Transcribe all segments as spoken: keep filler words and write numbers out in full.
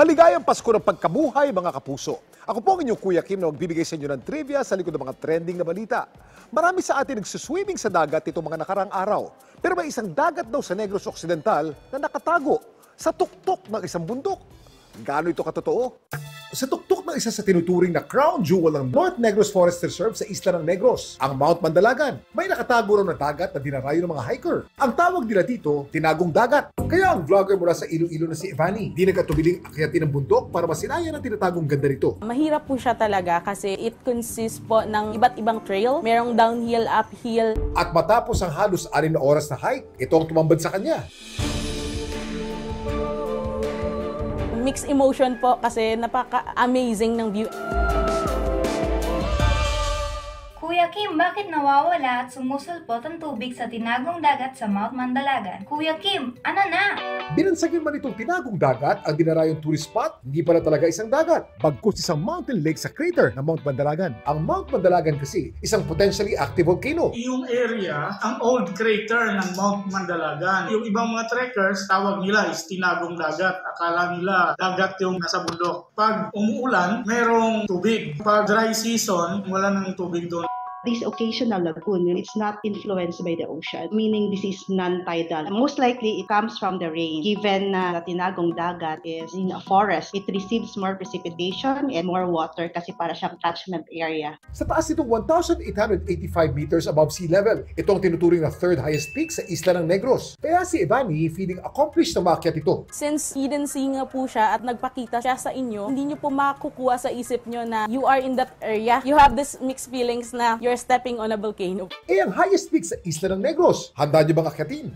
Maligayang Pasko ng pagkabuhay, mga kapuso. Ako po ang inyong Kuya Kim na magbibigay sa inyo ng trivia sa likod ng mga trending na balita. Marami sa atin nagsuswimming sa dagat itong mga nakarang araw. Pero may isang dagat daw sa Negros Occidental na nakatago sa tuktok ng isang bundok. Gaano ito katotoo? Sa tuktok ng isa sa tinuturing na crown jewel ng North Negros Forest Reserve sa isla ng Negros, ang Mount Mandalagan, may nakatago raw na dagat na dinarayo ng mga hiker. Ang tawag nila dito, Tinagong Dagat. Kaya ang vlogger mula sa Iloilo na si Ivani, di nagkatubiling akyatin ng bundok para masinaya ang tinatagong ganda nito. Mahirap po siya talaga kasi it consists po ng iba't ibang trail, merong downhill, uphill. At matapos ang halos anim na oras na hike, ito ang tumambad sa kanya. Mixed emotion po kasi napaka-amazing ng view. Kuya Kim, bakit nawawala at sumusulpot ang tubig sa Tinagong Dagat sa Mount Mandalagan? Kuya Kim, ano na? Binansagin man itong Tinagong Dagat ang dinarayong tourist spot, hindi pala talaga isang dagat, bagkus isang mountain lake sa crater ng Mount Mandalagan. Ang Mount Mandalagan kasi, isang potentially active volcano. Yung area, ang old crater ng Mount Mandalagan. Yung ibang mga trekkers, tawag nila is Tinagong Dagat. Akala nila dagat yung nasa bundok. Pag umuulan, merong tubig. Pag dry season, wala nang tubig doon. This occasional lagoon, it's not influenced by the ocean, meaning this is non-tidal. Most likely, it comes from the rain. Given na uh, Tinagong Dagat is in a forest, it receives more precipitation and more water kasi para siyang catchment area. Sa taas nitong one thousand eight hundred eighty-five meters above sea level, ito ang tinuturing na third highest peak sa isla ng Negros. Kaya si Ivani feeling accomplished na maakyat ito. Since hidden seeing nga po siya at nagpakita siya sa inyo, hindi niyo po makukuha sa isip niyo na you are in that area. You have this mixed feelings na you're stepping on a volcano. Eh, ang highest peak sa isla ng Negros. Handa niyo bang akyatin?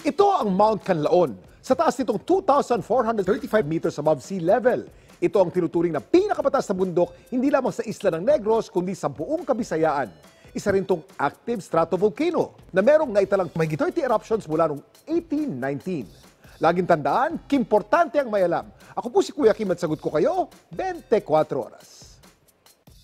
Ito ang Mount Canlaon. Sa taas nitong two thousand four hundred thirty-five meters above sea level. Ito ang tinuturing na pinakapataas na bundok hindi lamang sa isla ng Negros kundi sa buong Kabisayaan. Isa rin itong active stratovolcano na merong naitalang mahigit thirty eruptions mula noong eighteen nineteen. Laging tandaan, kimportante ang may alam. Ako po si Kuya Kim at sagot ko kayo, twenty-four oras.